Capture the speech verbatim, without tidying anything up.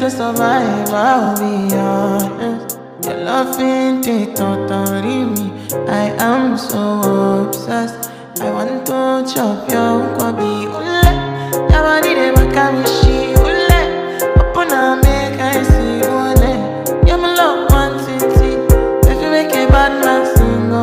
to survive, I'll be honest. Your love ain't it totally me. I am so obsessed. I want to chop your